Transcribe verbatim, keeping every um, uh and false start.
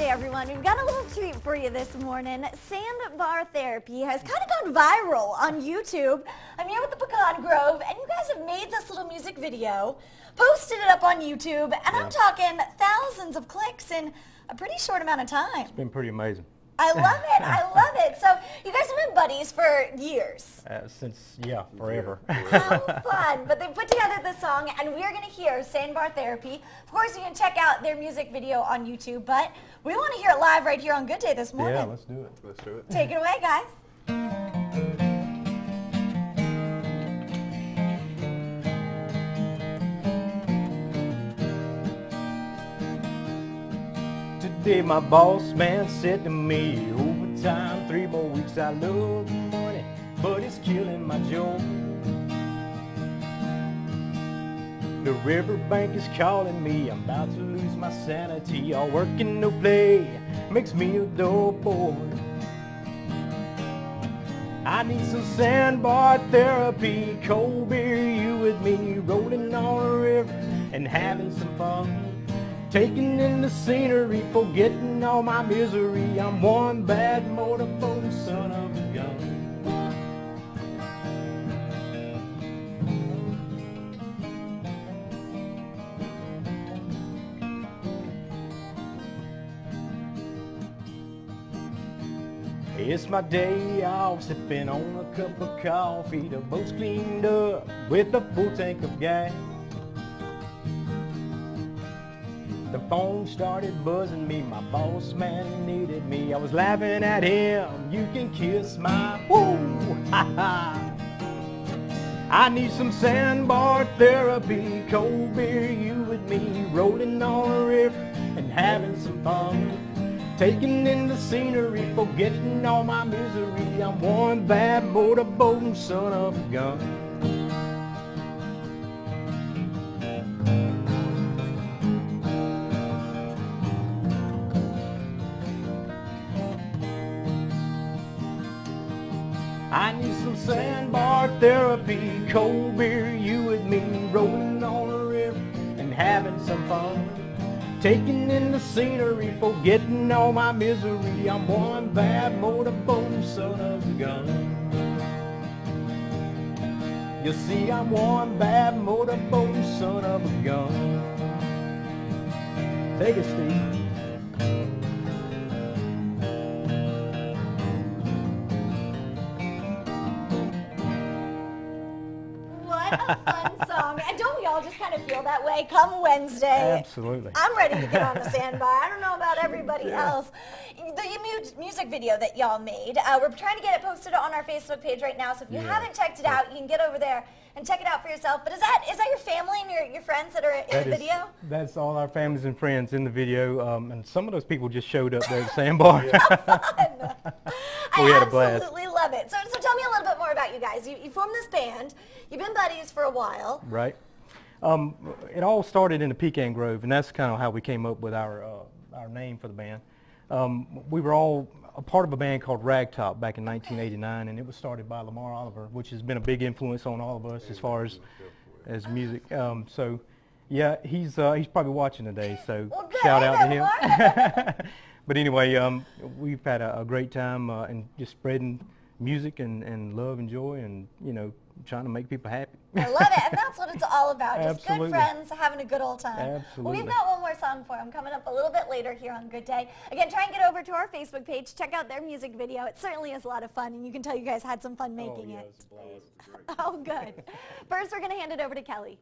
Good day, everyone. We've got a little treat for you this morning. Sandbar Therapy has kind of gone viral on YouTube. I'm here with the Pecan Grove, and you guys have made this little music video, posted it up on YouTube, and yeah. I'm talking thousands of clicks in a pretty short amount of time. It's been pretty amazing. I love it. I love it. So you guys have been buddies for years. Uh, since, yeah, forever. How fun. But they put together this song, and we're going to hear Sandbar Therapy. Of course, you can check out their music video on YouTube, but we want to hear it live right here on Good Day this morning. Yeah, let's do it. Let's do it. Take it away, guys. Today my boss man said to me, overtime, three more weeks. I love the money, but it's killing my job. The riverbank is calling me, I'm about to lose my sanity. All work and no play makes me a dull boy. I need some sandbar therapy, cold beer, you with me, rolling on a river and having some fun. Taking in the scenery, forgetting all my misery. I'm one bad motorboat son of a gun. It's my day off, sipping on a cup of coffee. The boat's cleaned up with a full tank of gas. The phone started buzzing me, my boss man needed me. I was laughing at him, you can kiss my woo, ha ha. I need some sandbar therapy, cold beer, you with me, rolling on a river and having some fun. Taking in the scenery, forgetting all my misery. I'm one bad motorboating son of a gun. I need some sandbar therapy, cold beer, you with me, rolling on a river and having some fun. Taking in the scenery, forgetting all my misery. I'm one bad motorboat son of a gun. You see, I'm one bad motorboat son of a gun. Take it, Steve. What a fun song. And don't we all just kind of feel that way come Wednesday? Absolutely. I'm ready to get on the sandbar. I don't know about everybody yeah. else. The music video that y'all made, uh, we're trying to get it posted on our Facebook page right now, so if you yeah. haven't checked it out, you can get over there and check it out for yourself. But is that is that your family and your, your friends that are in that the is, video? That's all our families and friends in the video, um, and some of those people just showed up there at the sandbar. Yeah. Fun. I we had a blast. Absolutely love it. So, so tell me a little bit more about you guys. You, you formed this band. You've been buddies for a while. Right. Um, it all started in the Pecan Grove, and that's kind of how we came up with our, uh, our name for the band. Um, we were all a part of a band called Ragtop back in nineteen eighty-nine, and it was started by Lamar Oliver, which has been a big influence on all of us as far as, as music. Um, so, yeah, he's, uh, he's probably watching today, so well, shout out to him. But anyway, um, we've had a, a great time uh, and just spreading music and, and love and joy and, you know, trying to make people happy. I love it, and that's what it's all about. Just Absolutely. Good friends having a good old time. Absolutely. Well, we've got one more song for them coming up a little bit later here on Good Day. Again, try and get over to our Facebook page, check out their music video. It certainly is a lot of fun, and you can tell you guys had some fun making oh, yeah, it. It was great. Oh, good. First, we're going to hand it over to Kelly.